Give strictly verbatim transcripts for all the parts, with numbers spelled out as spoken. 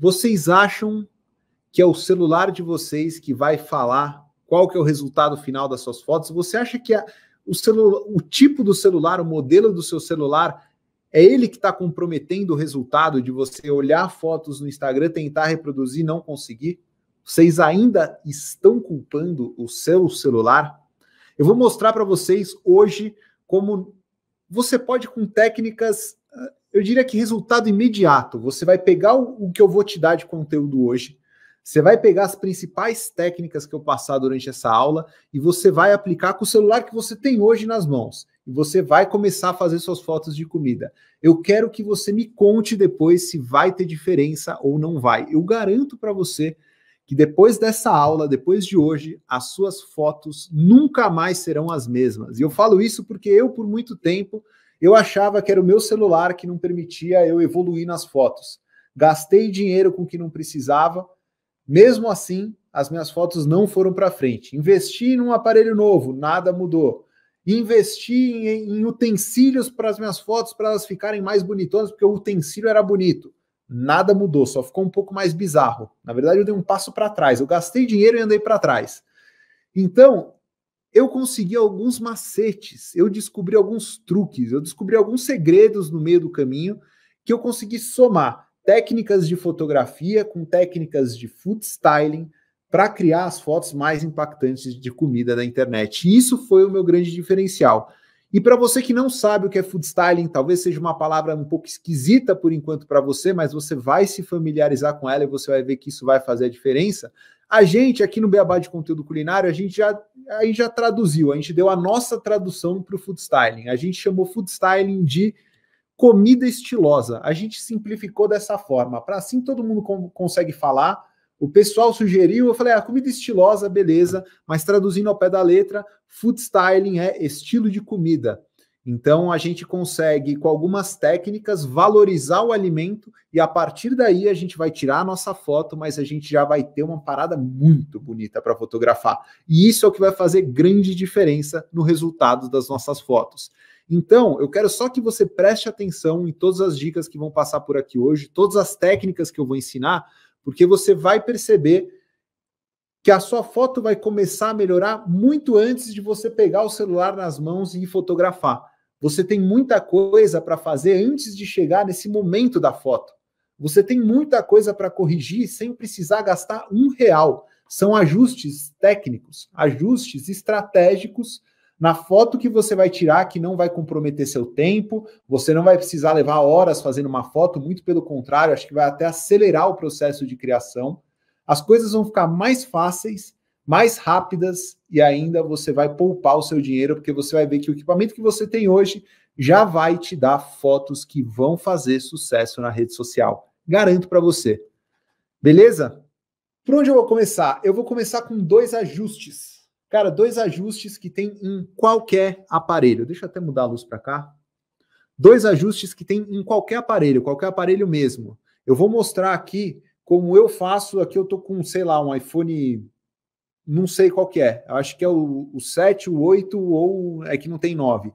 Vocês acham que é o celular de vocês que vai falar qual que é o resultado final das suas fotos? Você acha que a, o, celu, o tipo do celular, o modelo do seu celular, é ele que está comprometendo o resultado de você olhar fotos no Instagram, tentar reproduzir e não conseguir? Vocês ainda estão culpando o seu celular? Eu vou mostrar para vocês hoje como você pode, com técnicas, eu diria que resultado imediato. Você vai pegar o, o que eu vou te dar de conteúdo hoje, você vai pegar as principais técnicas que eu passar durante essa aula e você vai aplicar com o celular que você tem hoje nas mãos. E você vai começar a fazer suas fotos de comida. Eu quero que você me conte depois se vai ter diferença ou não vai. Eu garanto para você que depois dessa aula, depois de hoje, as suas fotos nunca mais serão as mesmas. E eu falo isso porque eu, por muito tempo, eu achava que era o meu celular que não permitia eu evoluir nas fotos. Gastei dinheiro com o que não precisava. Mesmo assim, as minhas fotos não foram para frente. Investi num aparelho novo, nada mudou. Investi em, em utensílios para as minhas fotos, para elas ficarem mais bonitonas, porque o utensílio era bonito. Nada mudou, só ficou um pouco mais bizarro. Na verdade, eu dei um passo para trás. Eu gastei dinheiro e andei para trás. Então, eu consegui alguns macetes, eu descobri alguns truques, eu descobri alguns segredos no meio do caminho que eu consegui somar técnicas de fotografia com técnicas de food styling para criar as fotos mais impactantes de comida da internet. E isso foi o meu grande diferencial. E para você que não sabe o que é food styling, talvez seja uma palavra um pouco esquisita por enquanto para você, mas você vai se familiarizar com ela e você vai ver que isso vai fazer a diferença. A gente, aqui no Beabá de Conteúdo Culinário, a gente já, a gente já traduziu, a gente deu a nossa tradução para o food styling. A gente chamou food styling de comida estilosa. A gente simplificou dessa forma, para assim todo mundo consegue falar. O pessoal sugeriu, eu falei, ah, comida estilosa, beleza, mas traduzindo ao pé da letra, food styling é estilo de comida. Então, a gente consegue, com algumas técnicas, valorizar o alimento e a partir daí a gente vai tirar a nossa foto, mas a gente já vai ter uma parada muito bonita para fotografar. E isso é o que vai fazer grande diferença no resultado das nossas fotos. Então, eu quero só que você preste atenção em todas as dicas que vão passar por aqui hoje, todas as técnicas que eu vou ensinar, porque você vai perceber que a sua foto vai começar a melhorar muito antes de você pegar o celular nas mãos e fotografar. Você tem muita coisa para fazer antes de chegar nesse momento da foto. Você tem muita coisa para corrigir sem precisar gastar um real. São ajustes técnicos, ajustes estratégicos na foto que você vai tirar, que não vai comprometer seu tempo, você não vai precisar levar horas fazendo uma foto, muito pelo contrário, acho que vai até acelerar o processo de criação. As coisas vão ficar mais fáceis, mais rápidas, e ainda você vai poupar o seu dinheiro, porque você vai ver que o equipamento que você tem hoje já vai te dar fotos que vão fazer sucesso na rede social. Garanto para você. Beleza? Por onde eu vou começar? Eu vou começar com dois ajustes. Cara, dois ajustes que tem em qualquer aparelho. Deixa eu até mudar a luz para cá. Dois ajustes que tem em qualquer aparelho, qualquer aparelho mesmo. Eu vou mostrar aqui como eu faço. Aqui eu tô com, sei lá, um iPhone, não sei qual que é. Eu acho que é o, o sete, o oito ou é que não tem nove.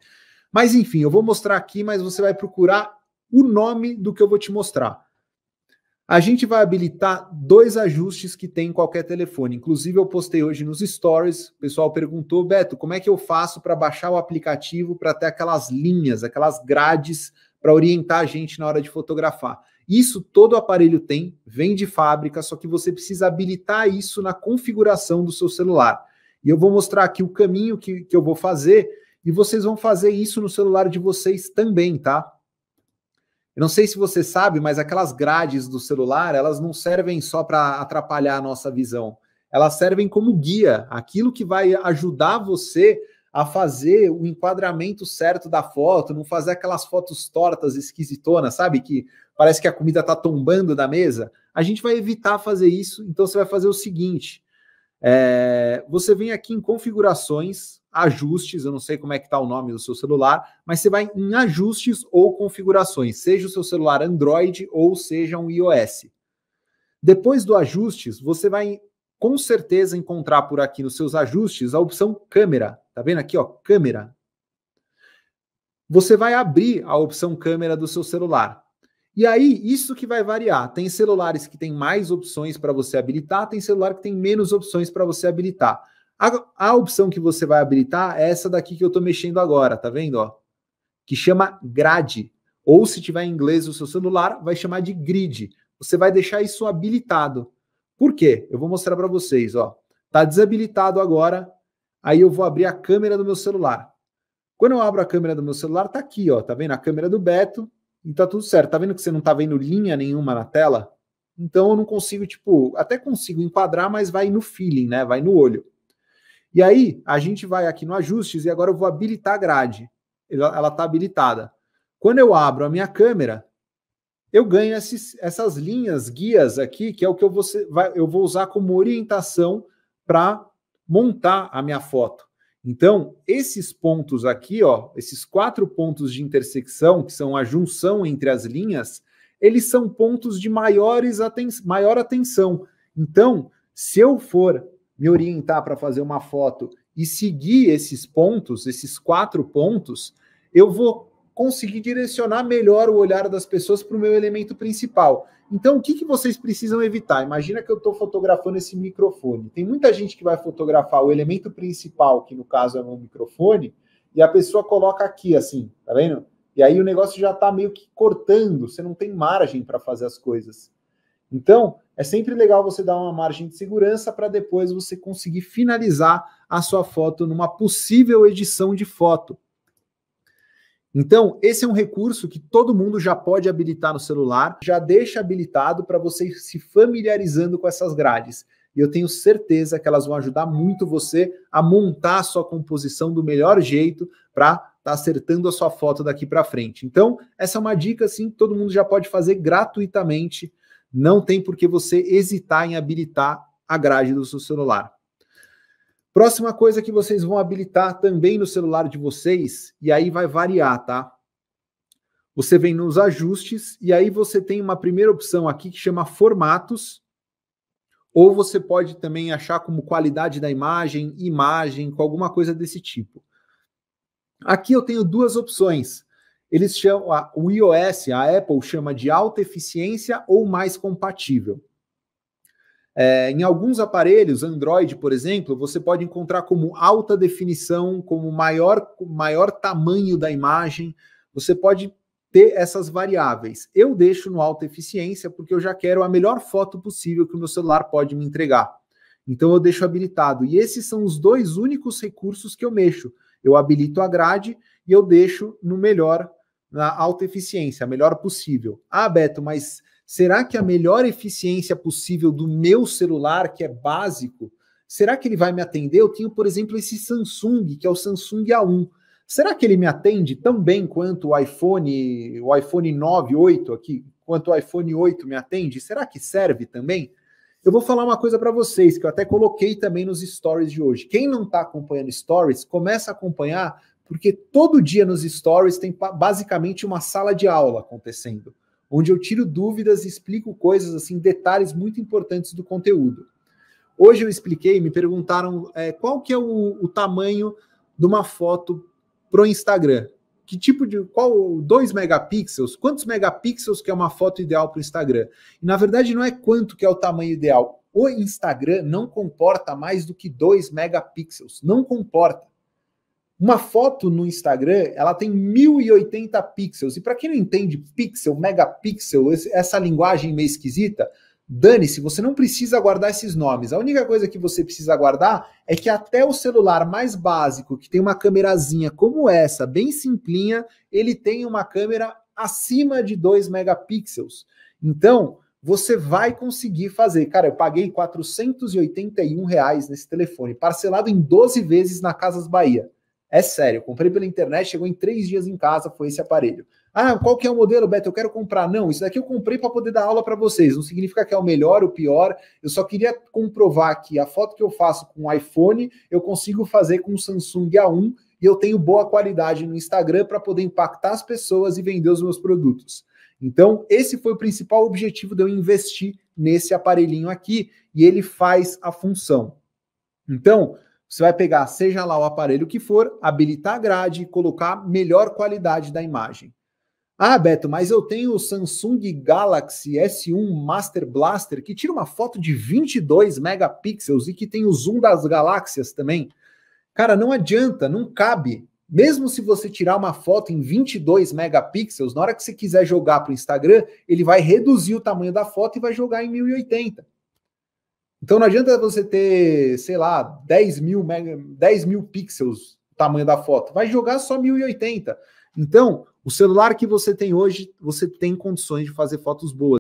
Mas enfim, eu vou mostrar aqui, mas você vai procurar o nome do que eu vou te mostrar. A gente vai habilitar dois ajustes que tem em qualquer telefone. Inclusive, eu postei hoje nos stories, o pessoal perguntou, Beto, como é que eu faço para baixar o aplicativo para ter aquelas linhas, aquelas grades para orientar a gente na hora de fotografar? Isso todo aparelho tem, vem de fábrica, só que você precisa habilitar isso na configuração do seu celular. E eu vou mostrar aqui o caminho que, que eu vou fazer e vocês vão fazer isso no celular de vocês também, tá? Eu não sei se você sabe, mas aquelas grades do celular, elas não servem só para atrapalhar a nossa visão. Elas servem como guia, aquilo que vai ajudar você a fazer o enquadramento certo da foto, não fazer aquelas fotos tortas, esquisitonas, sabe? Que parece que a comida está tombando da mesa. A gente vai evitar fazer isso, então você vai fazer o seguinte. É, você vem aqui em configurações, ajustes, eu não sei como é que está o nome do seu celular, mas você vai em ajustes ou configurações, seja o seu celular Android ou seja um iOS. Depois do ajustes, você vai com certeza encontrar por aqui nos seus ajustes a opção câmera, tá vendo aqui, ó, câmera. Você vai abrir a opção câmera do seu celular. E aí, isso que vai variar. Tem celulares que tem mais opções para você habilitar, tem celular que tem menos opções para você habilitar. A, a opção que você vai habilitar é essa daqui que eu estou mexendo agora, tá vendo? Ó? Que chama grade. Ou se tiver em inglês o seu celular, vai chamar de grid. Você vai deixar isso habilitado. Por quê? Eu vou mostrar para vocês. Ó. Tá desabilitado agora. Aí eu vou abrir a câmera do meu celular. Quando eu abro a câmera do meu celular, tá aqui, ó. Tá vendo a câmera do Beto? E tá tudo certo. Tá vendo que você não tá vendo linha nenhuma na tela? Então eu não consigo, tipo... Até consigo enquadrar, mas vai no feeling, né? Vai no olho. E aí, a gente vai aqui no ajustes e agora eu vou habilitar a grade. Ela, ela tá habilitada. Quando eu abro a minha câmera, eu ganho esses, essas linhas, guias aqui, que é o que eu vou, vai, eu vou usar como orientação para montar a minha foto. Então, esses pontos aqui, ó, esses quatro pontos de intersecção, que são a junção entre as linhas, eles são pontos de maiores aten maior atenção. Então, se eu for me orientar para fazer uma foto e seguir esses pontos, esses quatro pontos, eu vou conseguir direcionar melhor o olhar das pessoas para o meu elemento principal. Então, o que, que vocês precisam evitar? Imagina que eu estou fotografando esse microfone. Tem muita gente que vai fotografar o elemento principal, que no caso é o microfone, e a pessoa coloca aqui, assim, tá vendo? E aí o negócio já está meio que cortando, você não tem margem para fazer as coisas. Então, é sempre legal você dar uma margem de segurança para depois você conseguir finalizar a sua foto numa possível edição de foto. Então, esse é um recurso que todo mundo já pode habilitar no celular, já deixa habilitado para você ir se familiarizando com essas grades. E eu tenho certeza que elas vão ajudar muito você a montar a sua composição do melhor jeito para estar acertando a sua foto daqui para frente. Então, essa é uma dica assim, que todo mundo já pode fazer gratuitamente, não tem por que você hesitar em habilitar a grade do seu celular. Próxima coisa que vocês vão habilitar também no celular de vocês, e aí vai variar, tá? Você vem nos ajustes, e aí você tem uma primeira opção aqui que chama formatos, ou você pode também achar como qualidade da imagem, imagem, com alguma coisa desse tipo. Aqui eu tenho duas opções. Eles chamam, o iOS, a Apple chama de alta eficiência ou mais compatível. É, em alguns aparelhos, Android, por exemplo, você pode encontrar como alta definição, como maior, maior tamanho da imagem, você pode ter essas variáveis. Eu deixo no alta eficiência porque eu já quero a melhor foto possível que o meu celular pode me entregar. Então eu deixo habilitado. E esses são os dois únicos recursos que eu mexo. Eu habilito a grade e eu deixo no melhor, na alta eficiência, a melhor possível. Ah, Beto, mas... será que a melhor eficiência possível do meu celular, que é básico, será que ele vai me atender? Eu tenho, por exemplo, esse Samsung, que é o Samsung A um. Será que ele me atende tão bem quanto o iPhone, o iPhone nove, oito aqui, quanto o iPhone oito me atende? Será que serve também? Eu vou falar uma coisa para vocês, que eu até coloquei também nos stories de hoje. Quem não está acompanhando stories, começa a acompanhar, porque todo dia nos stories tem basicamente uma sala de aula acontecendo, onde eu tiro dúvidas e explico coisas, assim, detalhes muito importantes do conteúdo. Hoje eu expliquei, me perguntaram é, qual que é o, o tamanho de uma foto pro Instagram. Que tipo de... qual... dois megapixels? Quantos megapixels que é uma foto ideal pro Instagram? E, na verdade, não é quanto que é o tamanho ideal. O Instagram não comporta mais do que dois megapixels. Não comporta. Uma foto no Instagram, ela tem mil e oitenta pixels. E para quem não entende pixel, megapixel, essa linguagem meio esquisita, dane-se, você não precisa guardar esses nomes. A única coisa que você precisa guardar é que até o celular mais básico, que tem uma câmerazinha como essa, bem simplinha, ele tem uma câmera acima de dois megapixels. Então, você vai conseguir fazer. Cara, eu paguei quatrocentos e oitenta e um reais nesse telefone, parcelado em doze vezes na Casas Bahia. É sério, eu comprei pela internet, chegou em três dias em casa, foi esse aparelho. Ah, qual que é o modelo, Beto? Eu quero comprar. Não, isso daqui eu comprei para poder dar aula para vocês. Não significa que é o melhor ou o pior. Eu só queria comprovar que a foto que eu faço com o iPhone, eu consigo fazer com o Samsung A um e eu tenho boa qualidade no Instagram para poder impactar as pessoas e vender os meus produtos. Então, esse foi o principal objetivo de eu investir nesse aparelhinho aqui e ele faz a função. Então... você vai pegar, seja lá o aparelho que for, habilitar a grade e colocar melhor qualidade da imagem. Ah, Beto, mas eu tenho o Samsung Galaxy S um Master Blaster, que tira uma foto de vinte e dois megapixels e que tem o zoom das galáxias também. Cara, não adianta, não cabe. Mesmo se você tirar uma foto em vinte e dois megapixels, na hora que você quiser jogar para o Instagram, ele vai reduzir o tamanho da foto e vai jogar em mil e oitenta. Então não adianta você ter, sei lá, dez mil, mega, dez mil pixels o tamanho da foto. Vai jogar só mil e oitenta. Então, o celular que você tem hoje, você tem condições de fazer fotos boas.